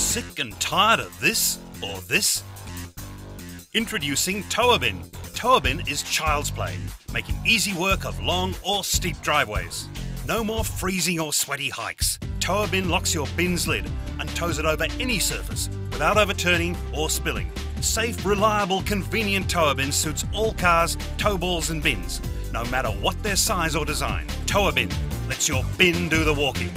Sick and tired of this or this? Introducing Tow-a-bin. Tow-a-bin is child's play, making easy work of long or steep driveways. No more freezing or sweaty hikes. Tow-a-bin locks your bin's lid and tows it over any surface without overturning or spilling. Safe, reliable, convenient Tow-a-bin suits all cars, tow balls and bins, no matter what their size or design. Tow-a-bin lets your bin do the walking.